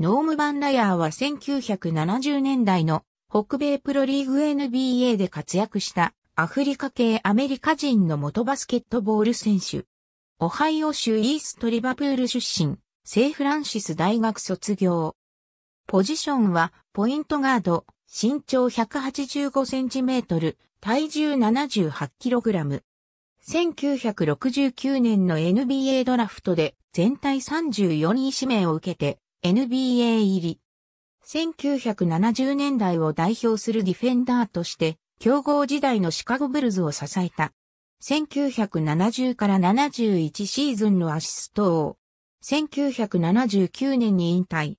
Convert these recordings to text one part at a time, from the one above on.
ノーム・バン・ラヤーは1970年代の北米プロリーグ NBA で活躍したアフリカ系アメリカ人の元バスケットボール選手。オハイオ州イーストリバプール出身、セイ・フランシス大学卒業。ポジションはポイントガード、身長 185cm、体重 78kg。1969年の NBA ドラフトで全体34位指名を受けて NBA 入り。1970年代を代表するディフェンダーとして強豪時代のシカゴブルズを支えた。1970から71シーズンのアシスト王。1979年に引退。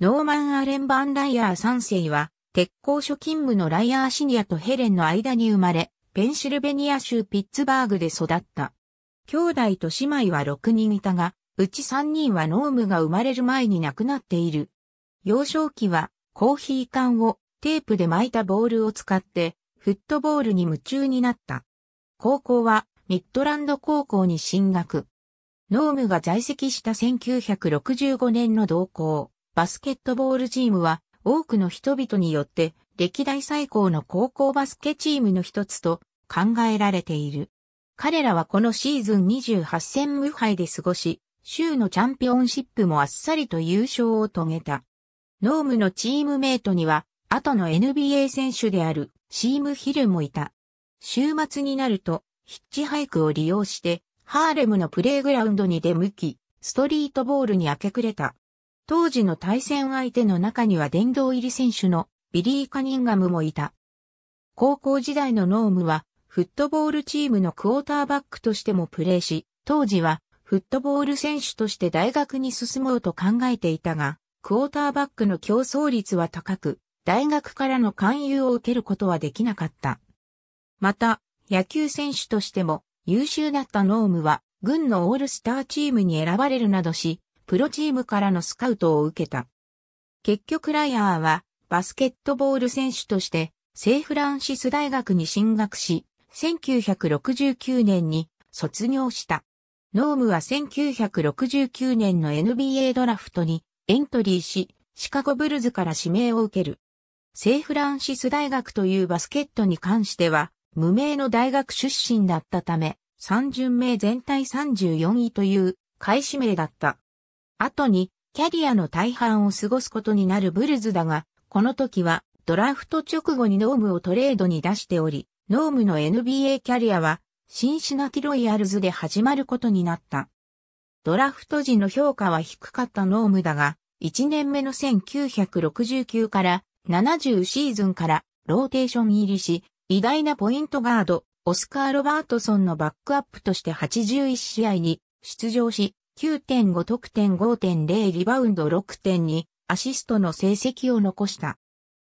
ノーマン・アレン・バン・ライアー3世は鉄工所勤務のライアーシニアとヘレンの間に生まれ、ペンシルベニア州ピッツバーグで育った。兄弟と姉妹は6人いたが、うち3人はノームが生まれる前に亡くなっている。幼少期はコーヒー缶をテープで巻いたボールを使ってフットボールに夢中になった。高校はミッドランド高校に進学。ノームが在籍した1965年の同校、バスケットボールチームは多くの人々によって歴代最高の高校バスケチームの一つと考えられている。彼らはこのシーズン28戦無敗で過ごし、州のチャンピオンシップもあっさりと優勝を遂げた。ノームのチームメイトには、後の NBA 選手であるシーム・ヒルもいた。週末になると、ヒッチハイクを利用して、ハーレムのプレイグラウンドに出向き、ストリートボールに明け暮れた。当時の対戦相手の中には殿堂入り選手のビリー・カニンガムもいた。高校時代のノームは、フットボールチームのクォーターバックとしてもプレーし、当時はフットボール選手として大学に進もうと考えていたが、クォーターバックの競争率は高く、大学からの勧誘を受けることはできなかった。また、野球選手としても優秀だったノームは、軍のオールスターチームに選ばれるなどし、プロチームからのスカウトを受けた。結局ライアーは、バスケットボール選手として、セイ・フランシス大学に進学し、1969年に卒業した。ノームは1969年の NBA ドラフトにエントリーし、シカゴブルズから指名を受ける。セイ・フランシス大学というバスケットに関しては、無名の大学出身だったため、3巡目全体34位という下位指名だった。後に、キャリアの大半を過ごすことになるブルズだが、この時はドラフト直後にノームをトレードに出しており、ノームの NBA キャリアはシンシナティロイヤルズで始まることになった。ドラフト時の評価は低かったノームだが、1年目の1969から70シーズンからローテーション入りし、偉大なポイントガード、オスカー・ロバートソンのバックアップとして81試合に出場し、9.5 得点 5.0 リバウンド 6.2 アシストの成績を残した。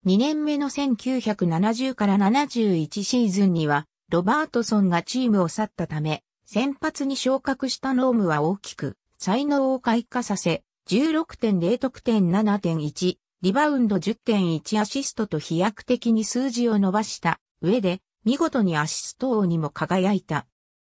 2年目の1970から71シーズンには、ロバートソンがチームを去ったため、先発に昇格したノームは大きく、才能を開花させ、16.0 得点 7.1、リバウンド 10.1 アシストと飛躍的に数字を伸ばした上で、見事にアシスト王にも輝いた。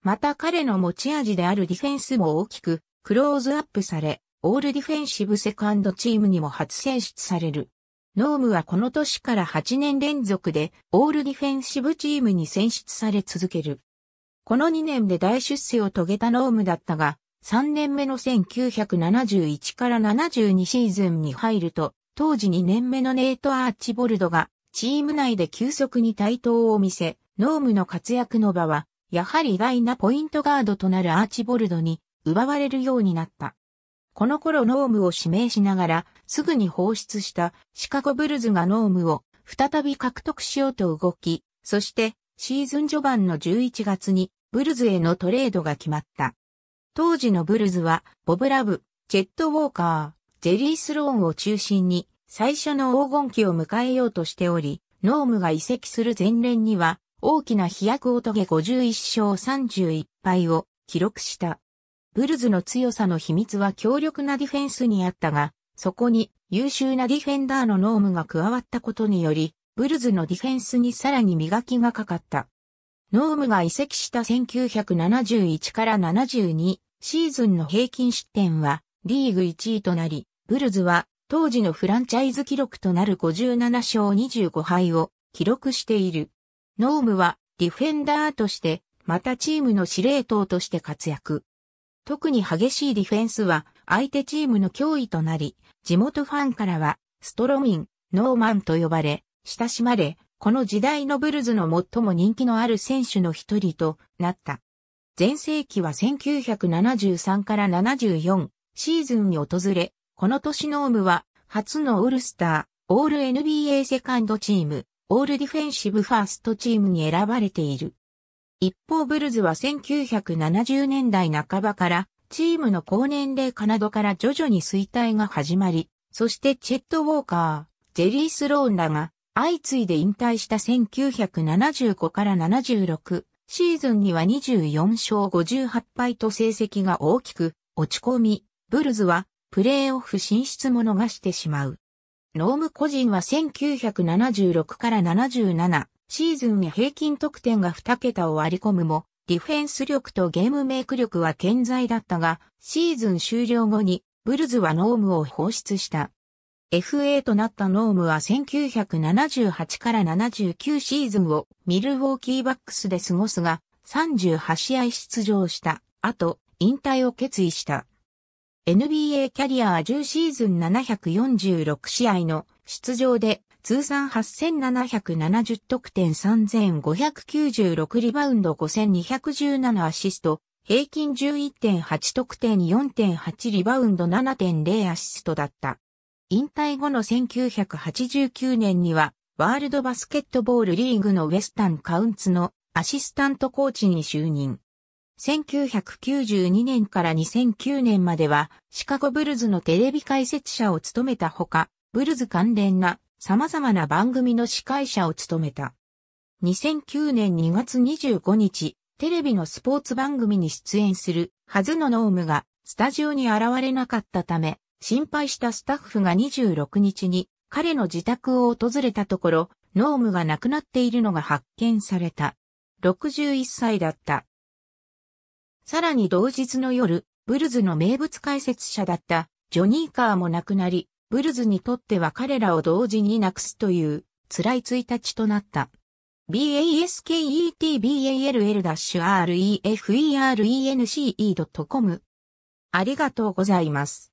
また彼の持ち味であるディフェンスも大きく、クローズアップされ、オールディフェンシブセカンドチームにも初選出される。ノームはこの年から8年連続でオールディフェンシブチームに選出され続ける。この2年で大出世を遂げたノームだったが、3年目の1971から72シーズンに入ると、当時2年目のネイト・アーチボルドがチーム内で急速に台頭を見せ、ノームの活躍の場は、やはり偉大なポイントガードとなるアーチボルドに奪われるようになった。この頃ノームを指名しながらすぐに放出したシカゴブルズがノームを再び獲得しようと動き、そしてシーズン序盤の11月にブルズへのトレードが決まった。当時のブルズはボブ・ラブ、チェット・ウォーカー、ジェリー・スローンを中心に最初の黄金期を迎えようとしており、ノームが移籍する前年には大きな飛躍を遂げ51勝31敗を記録した。ブルズの強さの秘密は強力なディフェンスにあったが、そこに優秀なディフェンダーのノームが加わったことにより、ブルズのディフェンスにさらに磨きがかかった。ノームが移籍した1971から72シーズンの平均失点はリーグ1位となり、ブルズは当時のフランチャイズ記録となる57勝25敗を記録している。ノームはディフェンダーとして、またチームの司令塔として活躍。特に激しいディフェンスは相手チームの脅威となり、地元ファンからはストロミン、ノーマンと呼ばれ、親しまれ、この時代のブルズの最も人気のある選手の一人となった。全盛期は1973から74シーズンに訪れ、この年ノームは初のオールスター、オール NBA セカンドチーム、オールディフェンシブファーストチームに選ばれている。一方ブルズは1970年代半ばからチームの高年齢化などから徐々に衰退が始まり、そしてチェット・ウォーカー、ジェリー・スローンらが相次いで引退した1975から76シーズンには24勝58敗と成績が大きく落ち込み、ブルズはプレーオフ進出も逃してしまう。ノーム個人は1976から77シーズンに平均得点が2桁を割り込むも、ディフェンス力とゲームメイク力は健在だったが、シーズン終了後にブルズはノームを放出した。FA となったノームは1978から79シーズンをミルウォーキーバックスで過ごすが、38試合出場した後、引退を決意した。NBA キャリア10シーズン746試合の出場で通算8770得点3596リバウンド5217アシスト、平均 11.8 得点 4.8 リバウンド 7.0 アシストだった。引退後の1989年にはワールドバスケットボールリーグのウェスタンカウンツのアシスタントコーチに就任。1992年から2009年まではシカゴブルズのテレビ解説者を務めたほか、ブルズ関連な様々な番組の司会者を務めた。2009年2月25日、テレビのスポーツ番組に出演するはずのノームがスタジオに現れなかったため、心配したスタッフが26日に彼の自宅を訪れたところ、ノームが亡くなっているのが発見された。61歳だった。さらに同日の夜、ブルズの名物解説者だったジョニー・カーも亡くなり、ブルズにとっては彼らを同時に亡くすという辛い1日となった。basketball-reference.com ありがとうございます。